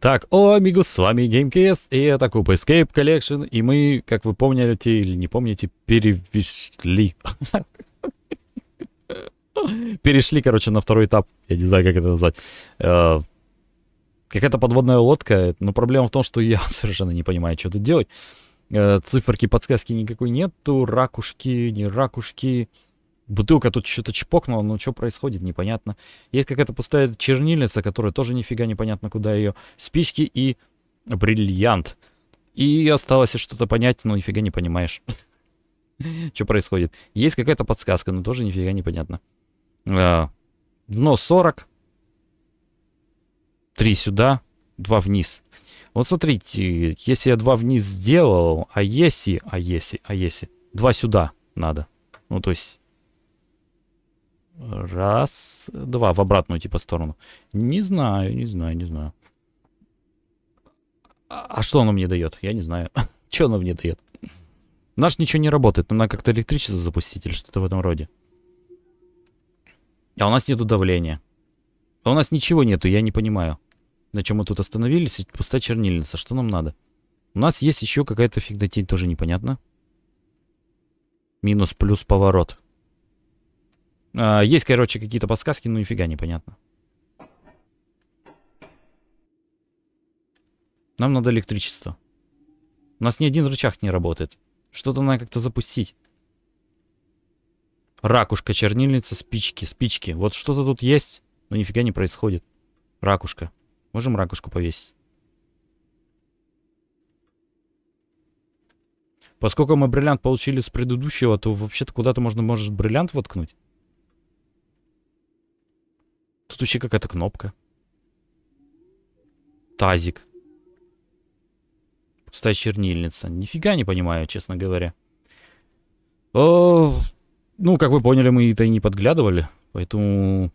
Так, о, амигос, с вами GameKS, и это Cube Escape Collection, и мы, как вы помните или не помните, перешли, короче, на второй этап, я не знаю, как это назвать. Какая-то подводная лодка, но проблема в том, что я совершенно не понимаю, что тут делать. Циферки, подсказки никакой нету, ракушки, не ракушки... Бутылка тут что-то чпокнула, но что происходит, непонятно. Есть какая-то пустая чернильница, которая тоже нифига непонятно куда ее. Спички и бриллиант. И осталось что-то понять, но нифига не понимаешь. Что происходит. Есть какая-то подсказка, но тоже нифига непонятно. Дно 40. 3 сюда, 2 вниз. Вот смотрите, если я 2 вниз сделал, а если 2 сюда надо. Ну то есть... Раз, два, в обратную типа сторону. Не знаю, не знаю. А что оно мне дает? Я не знаю. Что оно мне дает? Наш ничего не работает. Надо как-то электричество запустить или что-то в этом роде. А у нас нету давления. А у нас ничего нету, я не понимаю. На чем мы тут остановились? Пустая чернильница. Что нам надо? У нас есть еще какая-то фигнотень, тоже непонятно. Минус, плюс, поворот. Есть, короче, какие-то подсказки, но нифига непонятно. Нам надо электричество. У нас ни один рычаг не работает. Что-то надо как-то запустить. Ракушка, чернильница, спички, спички. Вот что-то тут есть, но нифига не происходит. Ракушка. Можем ракушку повесить. Поскольку мы бриллиант получили с предыдущего, то вообще-то куда-то можно, может, бриллиант воткнуть. Тут еще какая-то кнопка. Тазик. Пустая чернильница. Нифига не понимаю, честно говоря. О, ну, как вы поняли, мы это и не подглядывали. Поэтому...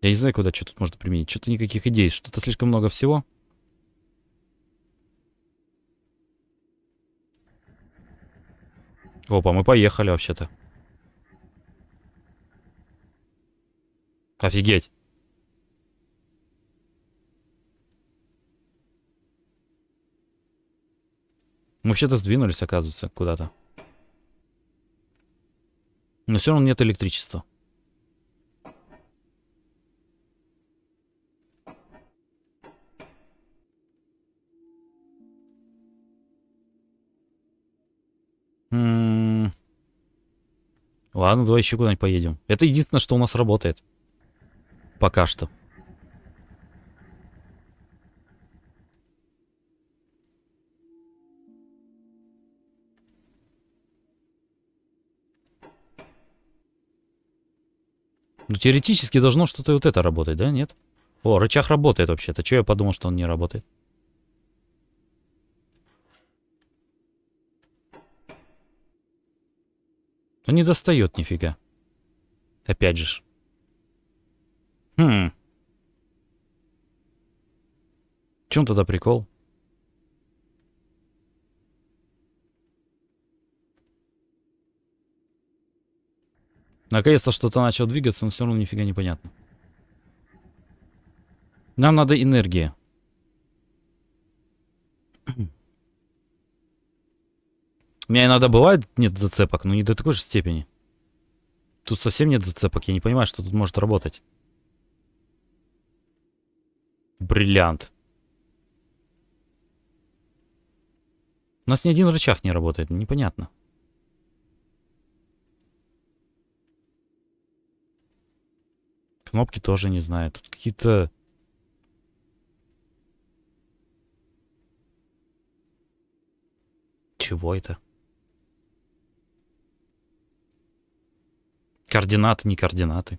Я не знаю, куда что тут можно применить. Что-то никаких идей. Что-то слишком много всего. Опа, мы поехали вообще-то. Офигеть. Мы вообще-то сдвинулись, оказывается, куда-то. Но все равно нет электричества. Ладно, давай еще куда-нибудь поедем. Это единственное, что у нас работает. Пока что. Ну, теоретически должно что-то вот это работать, да? Нет? О, рычаг работает вообще-то. Чего я подумал, что он не работает? Он не достает нифига. Опять же. Хм. В чем тогда прикол? Наконец-то что-то начал двигаться, но все равно нифига непонятно. Нам надо энергия. У меня иногда бывает нет зацепок, но не до такой же степени. Тут совсем нет зацепок, я не понимаю, что тут может работать. Бриллиант. У нас ни один рычаг не работает, непонятно. Кнопки тоже не знаю. Тут какие-то... Чего это? Координаты, не координаты.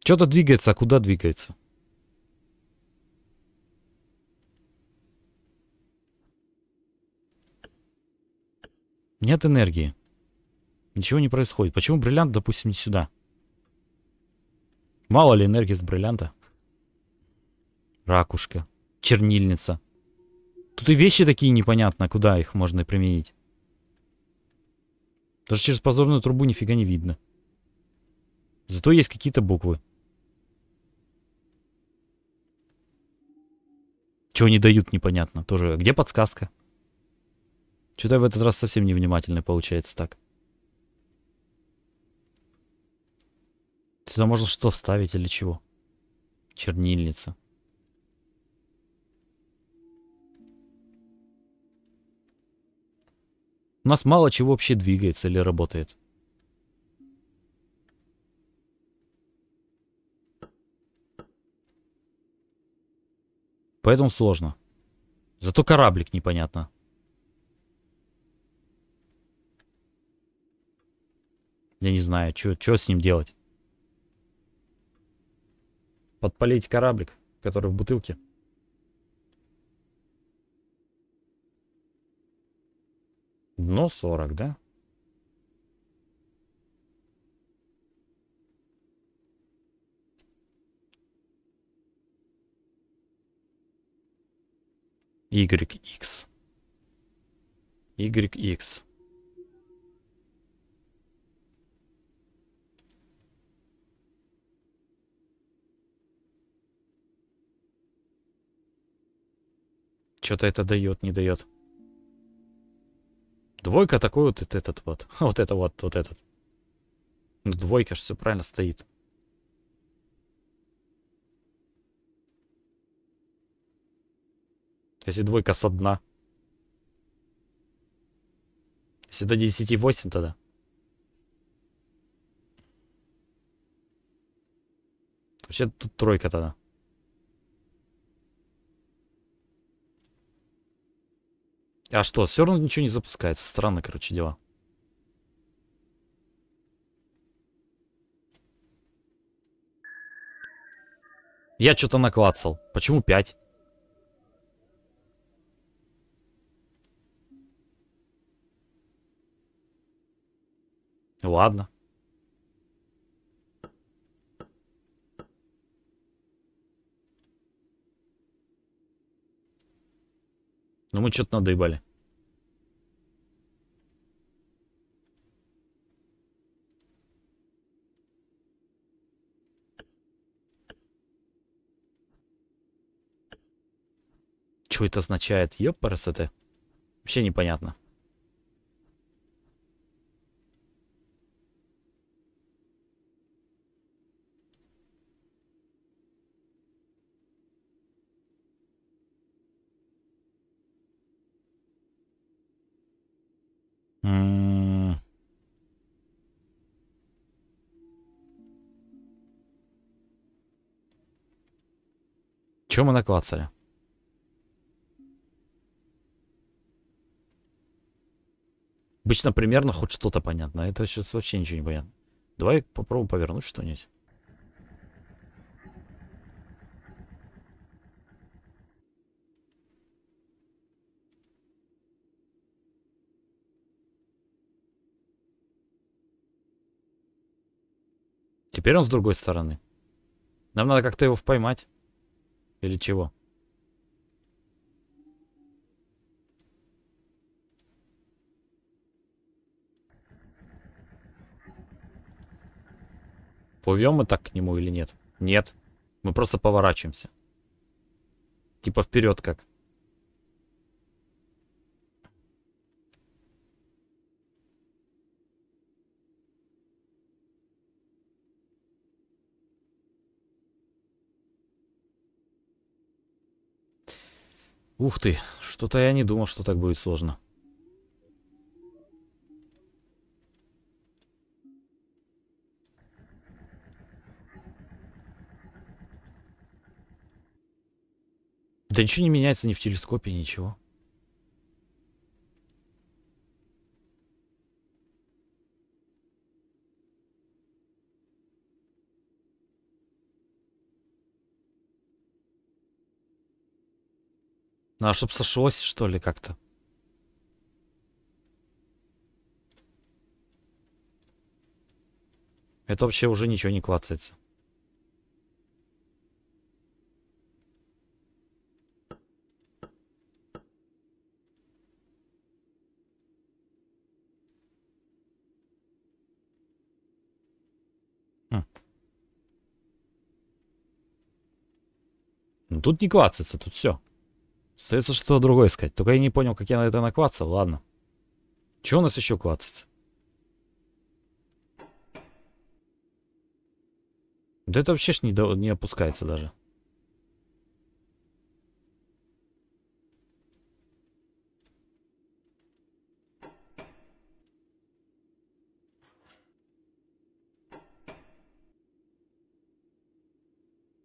Что-то двигается, а куда двигается? Нет энергии. Ничего не происходит. Почему бриллиант, допустим, не сюда? Мало ли энергии с бриллианта? Ракушка. Чернильница. Тут и вещи такие непонятно, куда их можно применить. Даже через подзорную трубу нифига не видно. Зато есть какие-то буквы. Чего не дают, непонятно. Тоже, где подсказка? Что-то я в этот раз совсем невнимательный получается так. Сюда можно что вставить или чего? Чернильница. У нас мало чего вообще двигается или работает. Поэтому сложно. Зато кораблик непонятно. Я не знаю, что с ним делать. Подпалить кораблик, который в бутылке. Дно 40, да? YX. YX. Что-то это дает, не дает. Двойка такой вот этот вот. Вот это вот, вот этот. Ну, двойка же все правильно стоит. Если двойка со дна. Если до 10,8 тогда. Вообще тут тройка тогда. А что, все равно ничего не запускается. Странно, короче, дела. Я что-то наклацал. Почему 5? Ладно. Ну мы что-то надоебали. Что это означает? Ёпарасоте. Вообще непонятно. Чем мы наклацали? Обычно примерно хоть что-то понятно. Это сейчас вообще ничего не понятно. Давай попробуем повернуть что-нибудь. Теперь он с другой стороны. Нам надо как-то его поймать. Или чего? Плывем мы так к нему или нет? Нет. Мы просто поворачиваемся. Типа вперед как. Ух ты, что-то я не думал, что так будет сложно. Да ничего не меняется ни в телескопе, ничего. Надо, чтобы сошлось, что ли, как-то. Это вообще уже ничего не клацается. тут не квацается, тут все. Остается что-то другое искать. Только я не понял, как я на это наквацал. Ладно. Чего у нас еще квацается? Да это вообще ж не опускается даже.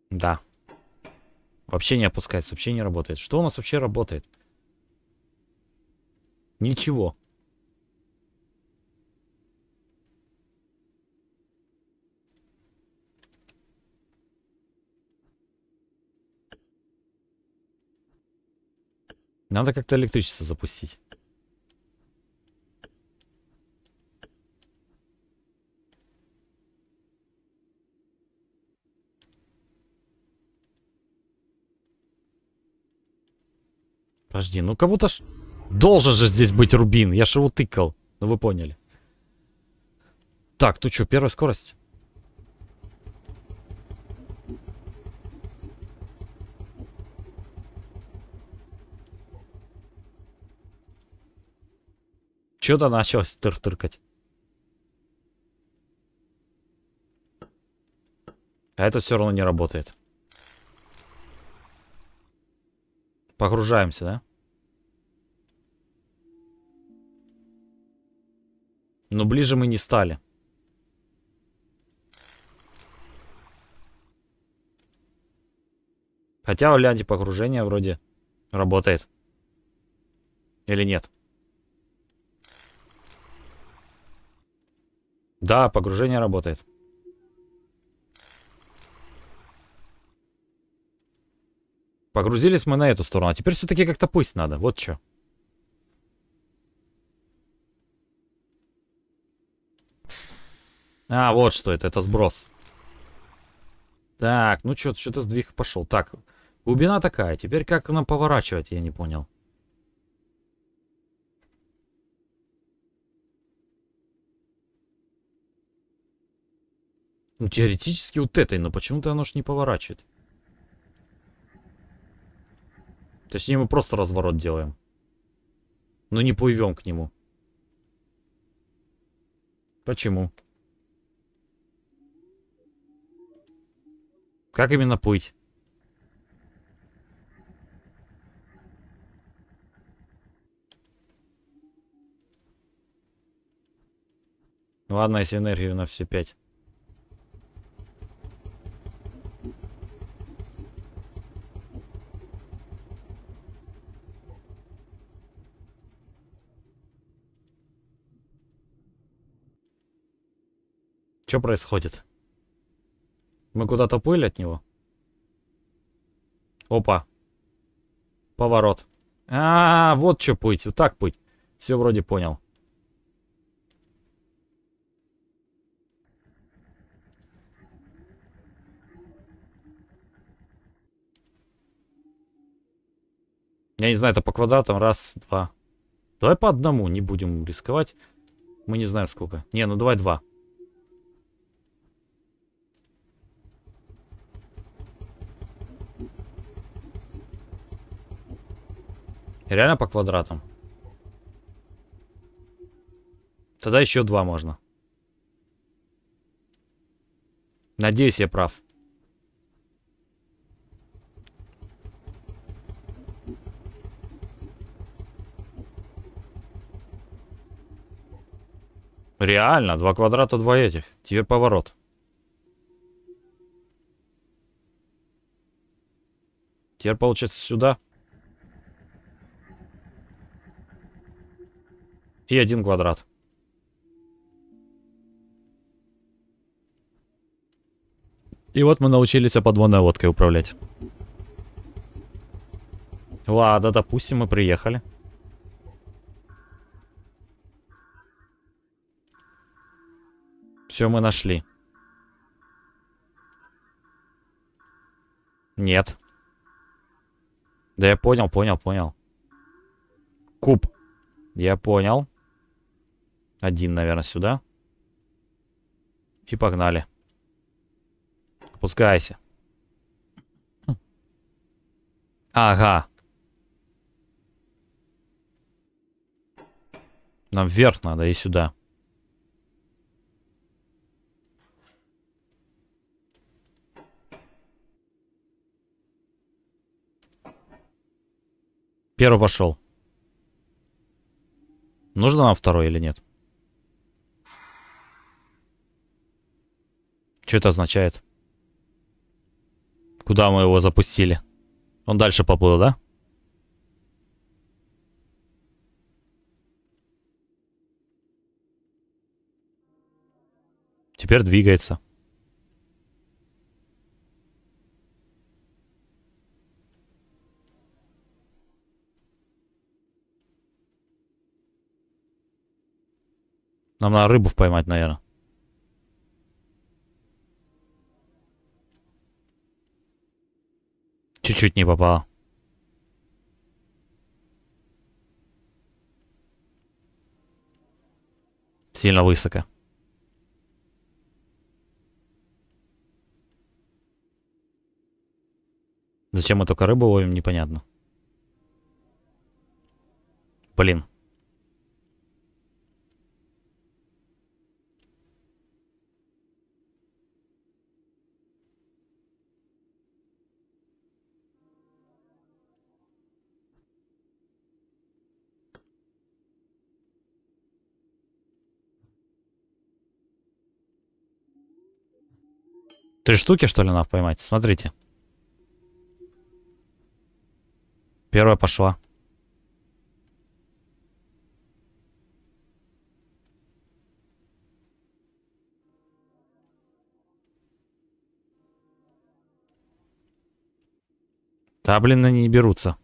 Да. Вообще не опускается, вообще не работает. Что у нас вообще работает? Ничего. Надо как-то электричество запустить. Подожди, ну как будто ж... Должен же здесь быть рубин. Я же его тыкал. Ну вы поняли. Так, тут что, первая скорость? Что-то началось тыркать. А это все равно не работает. Погружаемся, да? Но ближе мы не стали. Хотя у ляди погружение вроде работает. Или нет? Да, погружение работает. Погрузились мы на эту сторону. А теперь все-таки как-то пусть надо. Вот что. А, вот что это. Это сброс. Так, ну что-то сдвиг пошел. Так, глубина такая. Теперь как нам поворачивать, я не понял. Ну, теоретически вот этой, но почему-то оно ж не поворачивает. Точнее, мы просто разворот делаем. Но не плывем к нему. Почему? Как именно плыть? Ладно, если энергию на все 5. Что происходит? Мы куда-то плыли от него? Опа. Поворот. А, вот что плыть. Вот так плыть. Все вроде понял. Я не знаю, это по квадратам. Раз, два. Давай по одному. Не будем рисковать. Мы не знаем сколько. Не, ну давай два. Реально по квадратам. Тогда еще два можно. Надеюсь, я прав. Реально, два квадрата, два этих. Тебе поворот. Теперь получается сюда. И один квадрат. И вот мы научились подводной лодкой управлять. Ладно, допустим, мы приехали. Все, мы нашли. Нет. Да я понял. Куб. Я понял. Один, наверное, сюда. И погнали. Опускайся. Ага. Нам вверх надо и сюда. Первый пошел. Нужно нам второй или нет? Что это означает? Куда мы его запустили? Он дальше поплыл, да? Теперь двигается. Нам надо рыбу поймать, наверное. Чуть-чуть не попало. Сильно высоко. Зачем мы только рыбу ловим, непонятно. Блин. Три штуки, что ли, надо поймать? Смотрите. Первая пошла. Да, блин, они не берутся.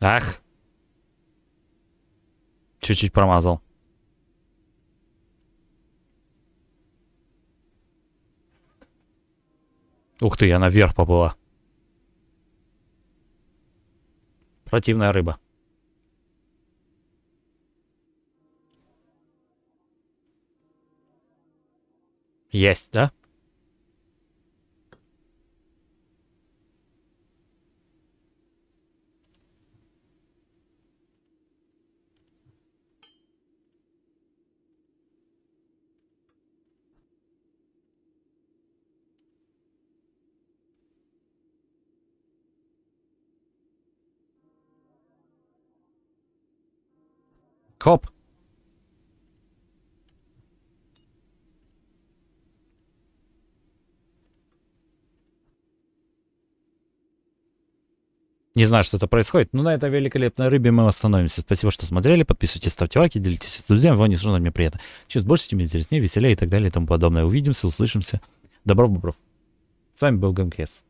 Ах. Чуть-чуть промазал. Ух ты, она вверх поплыла. Противная рыба. Есть, да? Хоп. Не знаю, что это происходит, но на этой великолепной рыбе мы остановимся. Спасибо, что смотрели. Подписывайтесь, ставьте лайки, делитесь с друзьями. Вам несложно, мне приятно. Чем больше, тем интереснее, веселее и так далее и тому подобное. Увидимся, услышимся. Добро-бобров. С вами был GameKS.